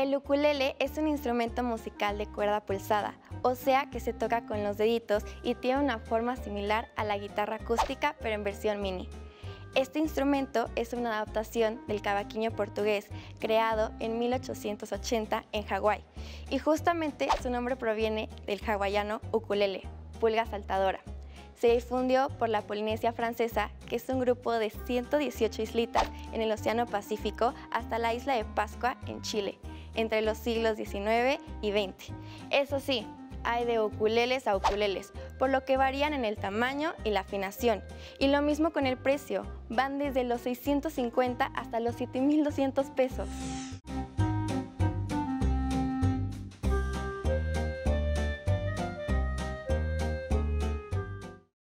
El ukulele es un instrumento musical de cuerda pulsada, o sea que se toca con los deditos y tiene una forma similar a la guitarra acústica pero en versión mini. Este instrumento es una adaptación del cavaquinho portugués creado en 1880 en Hawái y justamente su nombre proviene del hawaiano ukulele, pulga saltadora. Se difundió por la Polinesia Francesa, que es un grupo de 118 islitas en el Océano Pacífico hasta la isla de Pascua en Chile, entre los siglos XIX y XX. Eso sí, hay de ukuleles a ukuleles, por lo que varían en el tamaño y la afinación. Y lo mismo con el precio, van desde los 650 hasta los 7,200 pesos.